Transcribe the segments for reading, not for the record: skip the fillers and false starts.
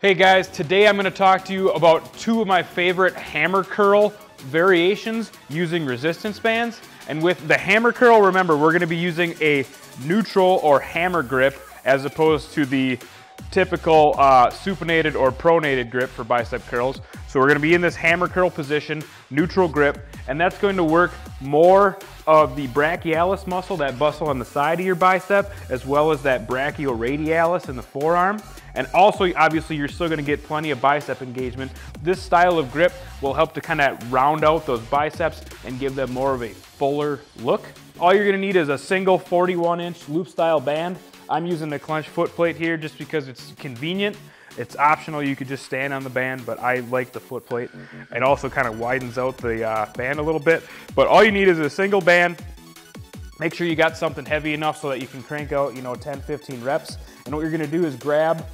Hey guys, today I'm going to talk to you about two of my favorite hammer curl variations using resistance bands. And with the hammer curl, remember, we're going to be using a neutral or hammer grip as opposed to the typical supinated or pronated grip for bicep curls. So we're going to be in this hammer curl position, neutral grip, and that's going to work more of the brachialis muscle, that muscle on the side of your bicep, as well as that brachioradialis in the forearm. And also, obviously, you're still gonna get plenty of bicep engagement. This style of grip will help to kind of round out those biceps and give them more of a fuller look. All you're gonna need is a single 41-inch loop style band. I'm using the Clench foot plate here just because it's convenient. It's optional, you could just stand on the band, but I like the foot plate. It also kind of widens out the band a little bit. But all you need is a single band. Make sure you got something heavy enough so that you can crank out, 10, 15 reps. And what you're gonna do is grab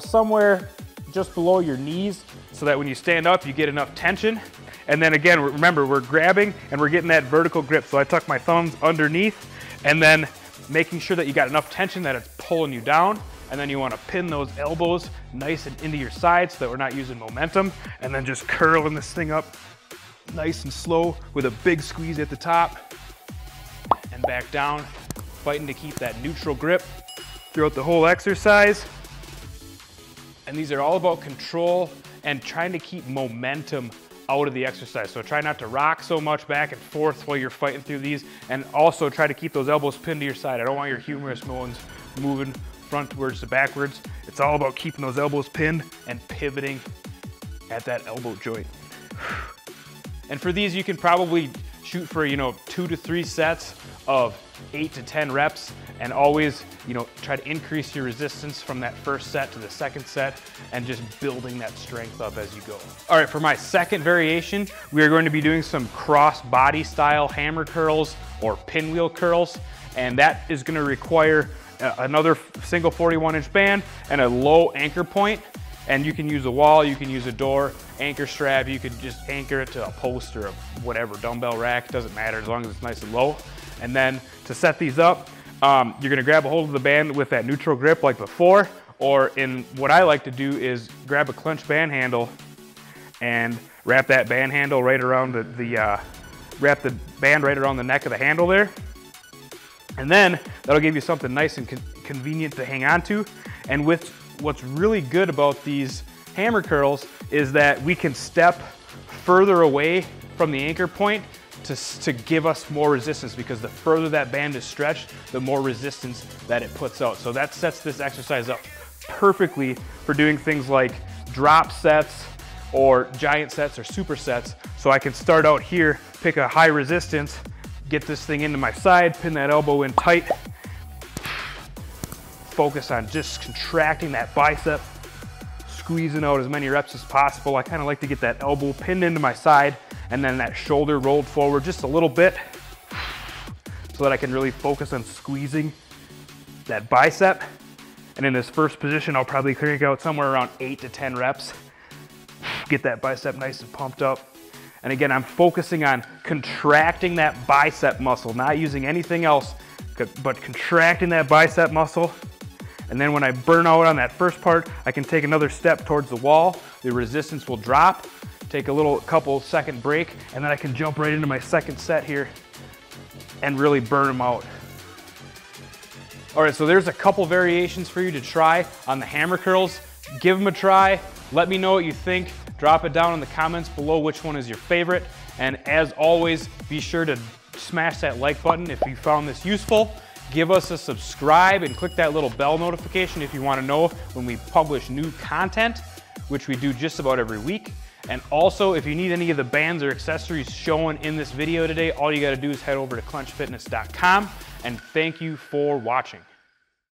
somewhere just below your knees so that when you stand up, you get enough tension. And then again, remember, we're grabbing and we're getting that vertical grip. So I tuck my thumbs underneath and then making sure that you got enough tension that it's pulling you down. And then you want to pin those elbows nice and into your sides so that we're not using momentum. And then just curling this thing up nice and slow with a big squeeze at the top and back down, fighting to keep that neutral grip throughout the whole exercise. And these are all about control and trying to keep momentum out of the exercise. So try not to rock so much back and forth while you're fighting through these. And also try to keep those elbows pinned to your side. I don't want your humerus bones moving frontwards to backwards. It's all about keeping those elbows pinned and pivoting at that elbow joint. And for these, you can probably shoot for, 2 to 3 sets of 8 to 10 reps, and always, try to increase your resistance from that first set to the second set and just building that strength up as you go. All right, for my second variation, we are going to be doing some cross body style hammer curls or pinwheel curls, and that is going to require another single 41-inch band and a low anchor point. And you can use a wall, you can use a door, anchor strap, you could just anchor it to a post or a whatever, dumbbell rack, doesn't matter as long as it's nice and low. And then to set these up, you're gonna grab a hold of the band with that neutral grip like before, or in what I like to do is grab a Clench Band Handle and wrap that band handle right around wrap the band right around the neck of the handle there. And then that'll give you something nice and convenient to hang on to. And with what's really good about these hammer curls is that we can step further away from the anchor point to give us more resistance, because the further that band is stretched, the more resistance that it puts out. So that sets this exercise up perfectly for doing things like drop sets or giant sets or supersets. So I can start out here, pick a high resistance, get this thing into my side, pin that elbow in tight, focus on just contracting that bicep, squeezing out as many reps as possible. I kind of like to get that elbow pinned into my side and then that shoulder rolled forward just a little bit so that I can really focus on squeezing that bicep. And in this first position, I'll probably crank out somewhere around 8 to 10 reps, get that bicep nice and pumped up. And again, I'm focusing on contracting that bicep muscle, not using anything else, but contracting that bicep muscle. And then when I burn out on that first part, I can take another step towards the wall. The resistance will drop, take a couple second break, and then I can jump right into my second set here and really burn them out. All right, so there's a couple variations for you to try on the hammer curls. Give them a try. Let me know what you think. Drop it down in the comments below which one is your favorite. And as always, be sure to smash that like button if you found this useful. Give us a subscribe and click that little bell notification if you want to know when we publish new content, which we do just about every week. And also, if you need any of the bands or accessories shown in this video today, all you got to do is head over to clenchfitness.com. And thank you for watching.